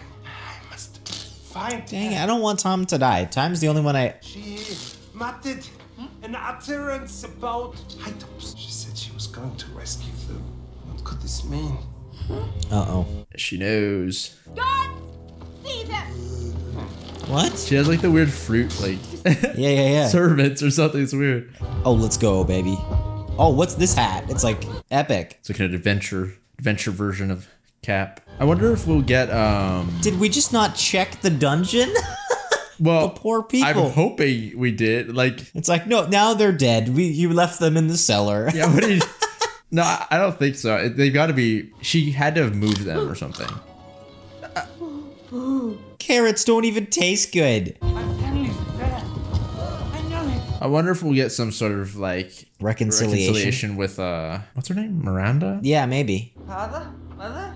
must find. Dang it! I don't want Tom to die. Tom's the only one I. She muttered an utterance about Hightops. She said she was going to rescue them. What could this mean? She knows. God, see them. What? She has like the weird fruit like yeah servants or something. It's weird. Oh, let's go, baby. Oh, what's this hat? It's like epic. It's like an adventure version of Cap. I wonder if we'll get Did we just not check the dungeon? Well, the poor people. I'm hoping we did. Like it's like no, now they're dead. You left them in the cellar. Yeah, what did you... No, I don't think so. They've got to be. She had to have moved them or something. Carrots don't even taste good. I wonder if we'll get some sort of like reconciliation with what's her name, Miranda? Yeah, maybe. Father, mother.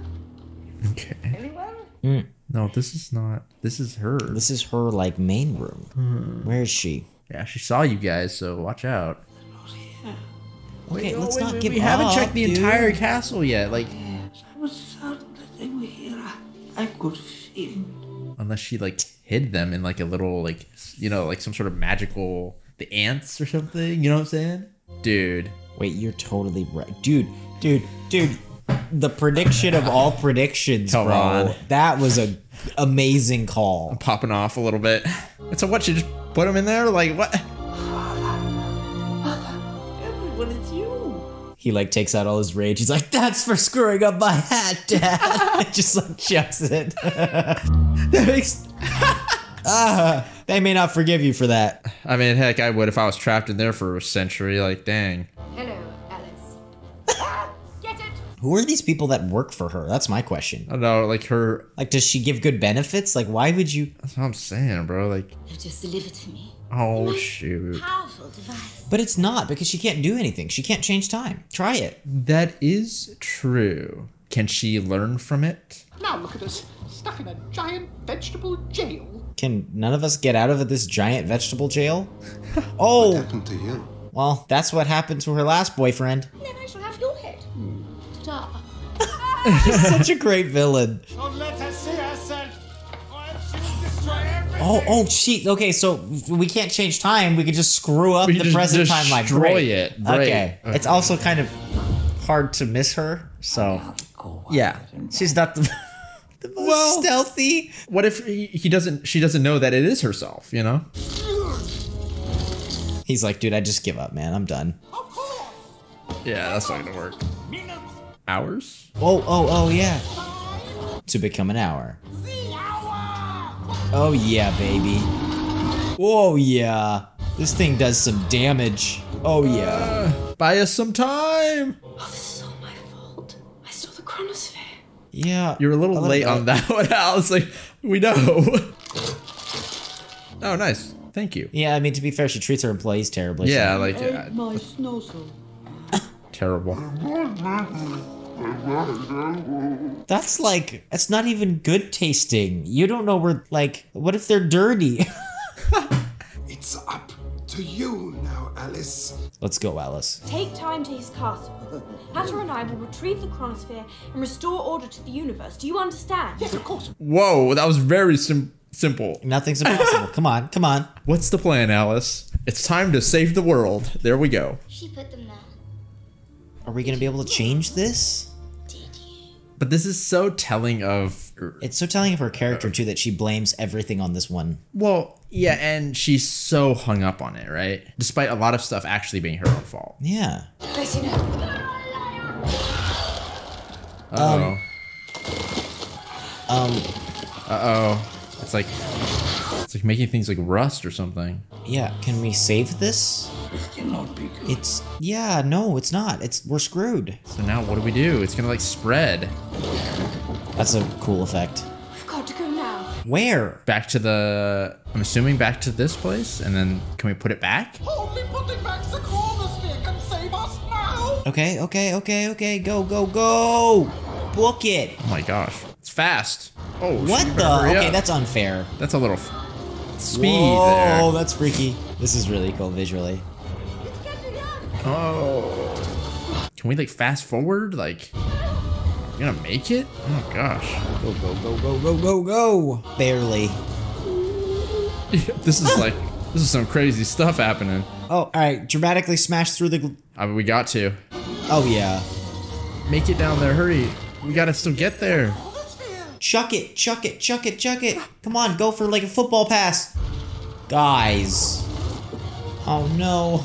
Okay. Anyone? No, this is not. This is her. This is her like main room. Where is she? Yeah, she saw you guys, so watch out. Okay, let's not give up. We haven't checked the entire castle yet. Like. I was certain that they were here. I could feel. Unless she like hid them in like a little like you know like some sort of magical the ants or something, you know what I'm saying? Dude. Wait, you're totally right. Dude. The prediction of all predictions, bro. On. That was a amazing call. I'm popping off a little bit. And so what, she just put them in there? Like what? Everyone, it's you. He like takes out all his rage. He's like, that's for screwing up my hat, Dad. Just like chucks it. That makes They may not forgive you for that. I mean, heck, I would if I was trapped in there for a century. Like, dang. Hello, Alice. Get it! Who are these people that work for her? That's my question. I don't know, like her... Like, does she give good benefits? Like, why would you... That's what I'm saying, bro. Like... Just deliver to me. Oh, shoot. Powerful device. But it's not, because she can't do anything. She can't change time. Try it. That is true. Can she learn from it? Now look at us, stuck in a giant vegetable jail. Can none of us get out of this giant vegetable jail? Oh! What happened to you? Well, that's what happened to her last boyfriend. Then I shall have your head. Ta-da. She's such a great villain. Don't let her see herself. Oh, she, okay, so we can't change time. We could just screw up the present timeline. Destroy it. Okay. It's also kind of hard to miss her, so. Yeah, she's not the, the most stealthy. What if he doesn't, she doesn't know that it is herself, you know? He's like, dude, I just give up, man. I'm done. Yeah, that's not gonna work. Hours? Oh, yeah. To become an hour. Oh yeah, baby. Oh yeah. This thing does some damage. Oh yeah. Buy us some time. Oh, this is all my fault. I stole the Chronosphere. Yeah. You're a little late on that one, Alice. Like, we know. Oh, nice. Thank you. Yeah, I mean, to be fair, she treats her employees terribly. Yeah, so. Like... my snozzle. Terrible. That's like, it's not even good tasting. You don't know where, like, what if they're dirty? It's up to you now, Alice. Let's go, Alice. Take time to his castle. Hatter and I will retrieve the Chronosphere and restore order to the universe. Do you understand? Yes, of course. Whoa, that was very simple. Nothing's impossible. Come on. What's the plan, Alice? It's time to save the world. There we go. She put them there. Are we gonna be able to change this? But this is so telling of... It's so telling of her character, too, that she blames everything on this one. Well, yeah, and she's so hung up on it, right? Despite a lot of stuff actually being her own fault. Yeah. Uh-oh. Uh-oh. It's like making things like rust or something. Yeah, can we save this? It cannot be good. It's, yeah, no, it's not. We're screwed. So now what do we do? It's gonna like spread. That's a cool effect. We've got to go now. Where? Back to the, I'm assuming back to this place, and then can we put it back? Only putting back the Chronosphere can save us now. Okay, go. Book it. Oh my gosh, it's fast. Oh, what the? Okay, that's unfair. That's a little speed. Whoa, that's freaky. This is really cool visually. Oh. Can we like fast forward? Like, you gonna make it? Oh gosh. Go. Barely. This is like, this is some crazy stuff happening. Oh, all right. Dramatically smash through the. I mean, we got to. Oh yeah. Make it down there, hurry. We gotta still get there. Chuck it. Come on, go for like a football pass. Guys. Oh no.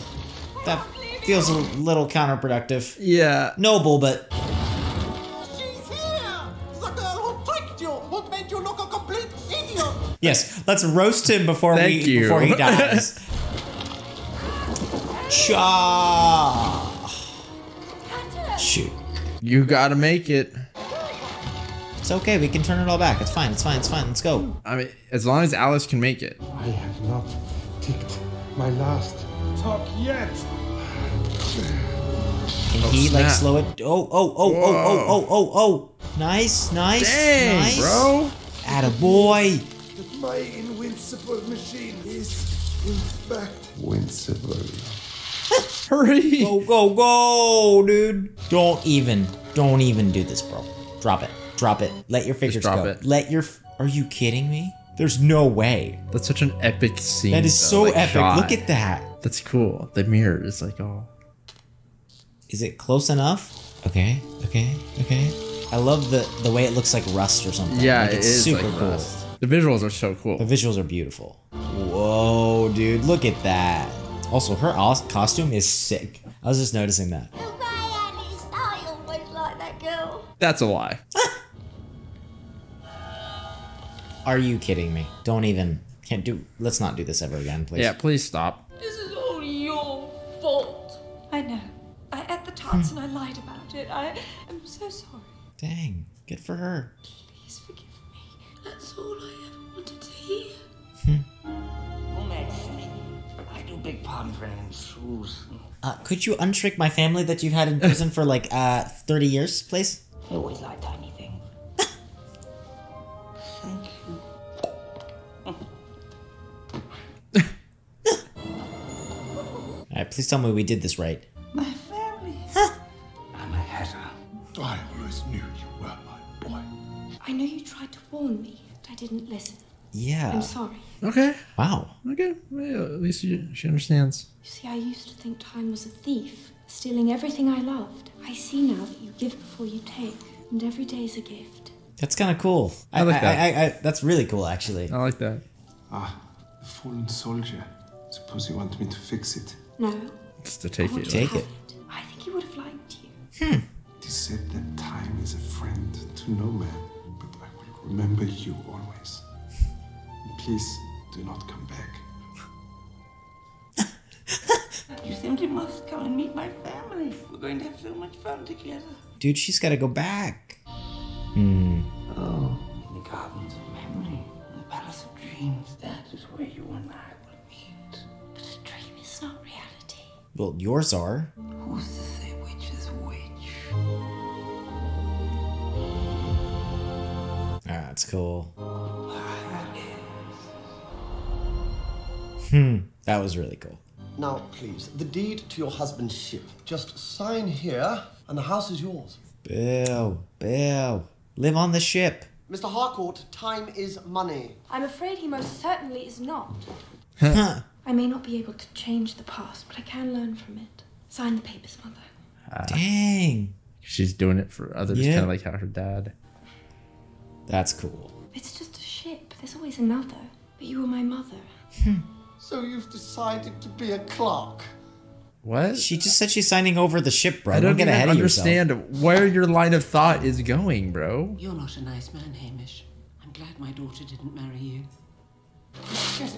That feels a little counterproductive. Yeah. Noble, but... She's here! The girl who tricked you, who made you look a complete idiot! Yes, let's roast him before he dies. Shoot. You gotta make it. It's okay, we can turn it all back. It's fine, let's go. I mean, as long as Alice can make it. I have not ticked my last talk yet. Can he like slow it? Oh. Nice. Dang, nice. Bro. Attaboy. My invincible machine is in fact invincible. Hurry. Go, dude. Don't even do this, bro. Drop it. Let your fingers go. Are you kidding me? There's no way. That's such an epic scene. That is so epic. Shot. Look at that. That's cool. The mirror is like, oh. Is it close enough? Okay. I love the way it looks like rust or something. Yeah, like it's super like cool. Rust. The visuals are so cool. The visuals are beautiful. Whoa, dude. Look at that. Also, her costume is sick. I was just noticing that. I almost like that girl. That's a lie. Are you kidding me? Don't even. Can't do. Let's not do this ever again, please. Yeah, please stop. This is all your fault. I know. I ate the tarts and I lied about it. I am so sorry. Dang. Good for her. Please forgive me. That's all I ever wanted to hear. Your Majesty, I do beg pardon for any intrusion. Could you unshriek my family that you've had in prison for like 30 years, please? I always like tiny things. Thank you. Alright, please tell me we did this right. My family. I'm a hatter. I always knew you were my boy. I know you tried to warn me, but I didn't listen. Yeah. I'm sorry. Okay. Wow. Okay. Well, at least she understands. You see, I used to think time was a thief, stealing everything I loved. I see now that you give before you take, and every day's a gift. That's kind of cool. I like that. That's really cool, actually. I like that. Ah, the fallen soldier. Suppose you want me to fix it. No. It's to take it. Take it. I think he would have liked you. It is said that time is a friend to no man, but I will remember you always. Please do not come back. You simply must come and meet my family. We're going to have so much fun together. Dude, she's got to go back. Oh, in the gardens of memory, in the palace of dreams, that is where you and I will meet. But a dream is not reality. Well, yours are. Who's to say which is which? That's cool. That was really cool. Now, please, the deed to your husband's ship. Just sign here, and the house is yours. Bill, live on the ship. Mr. Harcourt, time is money. I'm afraid he most certainly is not. I may not be able to change the past, but I can learn from it. Sign the papers, Mother. Dang. She's doing it for others, kind of like how her dad. That's cool. It's just a ship. There's always another. But you were my mother. So you've decided to be a clerk. What? She just said she's signing over the ship, bro. Don't get ahead of yourself. I don't understand where your line of thought is going, bro. You're not a nice man, Hamish. I'm glad my daughter didn't marry you.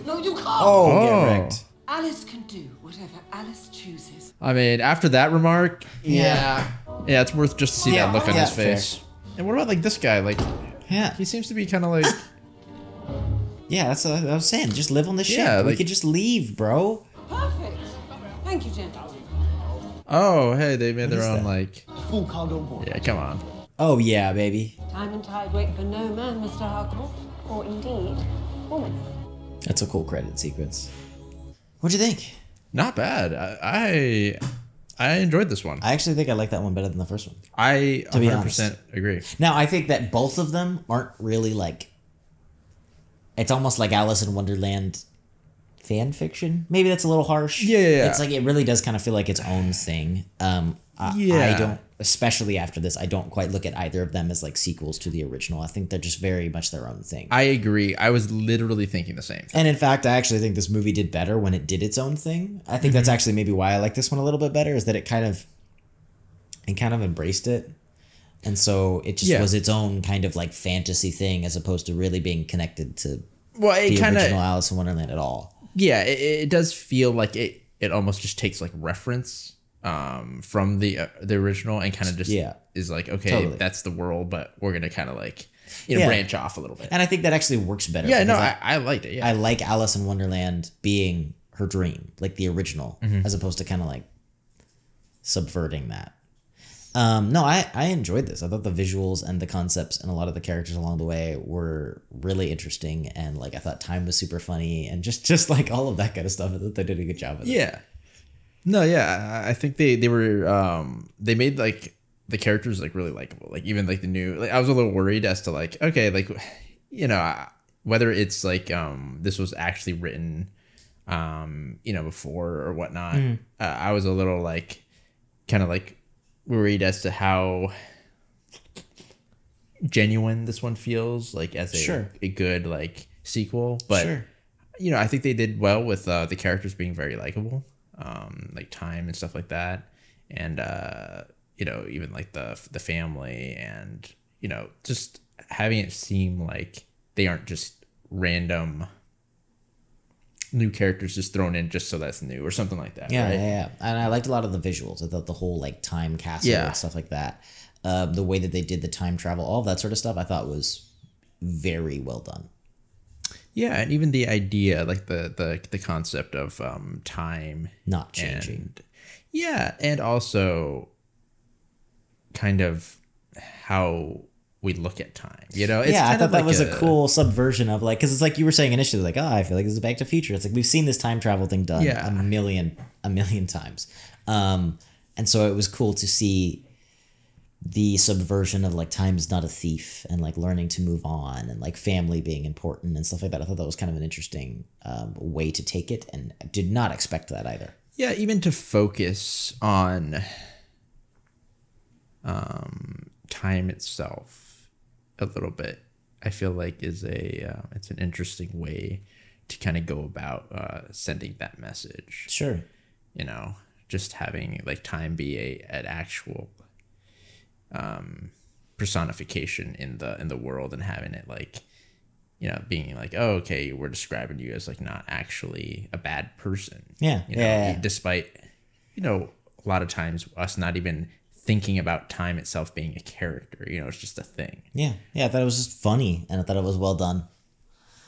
No, you can't. Oh. Get wrecked. Alice can do whatever Alice chooses. I mean, after that remark, yeah, it's worth just to see that look on his face. Fair. And what about like this guy? Like, he seems to be kind of like. Yeah, that's what I was saying. Just live on the ship. Like, we could just leave, bro. Perfect. Thank you, Gentile. Oh, hey, they made their own, like... Full cargo board. Yeah, come on. Oh, yeah, baby. Time and tide wait for no man, Mr. Harcourt. Or indeed, woman. That's a cool credit sequence. What'd you think? Not bad. I enjoyed this one. I actually think I like that one better than the first one. I 100% agree. Now, I think that both of them aren't really, like... It's almost like Alice in Wonderland fan fiction. Maybe that's a little harsh. Yeah. It's like it really does kind of feel like its own thing. I don't, especially after this, I don't quite look at either of them as like sequels to the original. I think they're just very much their own thing. I agree. I was literally thinking the same thing. And in fact, I actually think this movie did better when it did its own thing. I think that's actually maybe why I like this one a little bit better, is that it kind of embraced it. And so it just was its own kind of like fantasy thing, as opposed to really being connected to the original Alice in Wonderland at all. Yeah, it does feel like it almost just takes like reference from the original and kind of just is like, okay, that's the world, but we're going to kind of like branch off a little bit. And I think that actually works better. Yeah, no, I liked it. Yeah. I like Alice in Wonderland being her dream, like the original, as opposed to kind of like subverting that. No, I enjoyed this. I thought the visuals and the concepts and a lot of the characters along the way were really interesting. And like, I thought time was super funny and just like all of that kind of stuff. I thought they did a good job of it. Yeah. No, yeah. I think they were, they made like the characters like really likable. Like even like the new, like, I was a little worried as to like, okay, like, you know, whether it's like, this was actually written, you know, before or whatnot. I was a little like, kind of like, worried as to how genuine this one feels, like as a good like sequel, but you know, I think they did well with the characters being very likable, like time and stuff like that, and you know, even like the family, and you know, just having it seem like they aren't just random new characters just thrown in just so that's new or something like that. Yeah, right? Yeah, yeah. And I liked a lot of the visuals. I thought the whole like time castle and stuff like that, the way that they did the time travel, all of that sort of stuff, I thought was very well done. Yeah, and even the idea, like the concept of time not changing. And, yeah, and also kind of how we look at time, you know? It's yeah, I thought that like was a cool subversion of like, because it's like you were saying initially, like, oh, I feel like this is Back to the Future. It's like we've seen this time travel thing done a million times. And so it was cool to see the subversion of like time is not a thief and like learning to move on and like family being important and stuff like that. I thought that was kind of an interesting way to take it, and I did not expect that either. Yeah, even to focus on time itself a little bit, I feel like is a it's an interesting way to kind of go about sending that message. Sure, you know, just having like time be an actual personification in the world, and having it like, you know, being like, oh, okay, we're describing you as like not actually a bad person. Yeah, you know, despite, you know, a lot of times us not even thinking about time itself being a character, you know, it's just a thing. Yeah. Yeah. I thought it was just funny, and I thought it was well done.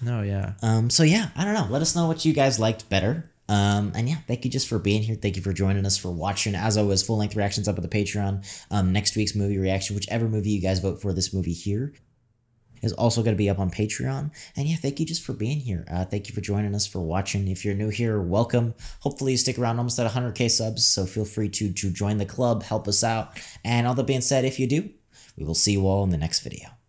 No. Yeah. So yeah, I don't know. Let us know what you guys liked better. And yeah, thank you just for being here. Thank you for joining us, for watching. As always, full length reactions up at the Patreon. Next week's movie reaction, whichever movie you guys vote for, this movie here is also going to be up on Patreon. And yeah, thank you just for being here. Thank you for joining us, for watching. If you're new here, welcome. Hopefully you stick around almost at 100K subs, so feel free to join the club, help us out. And all that being said, if you do, we will see you all in the next video.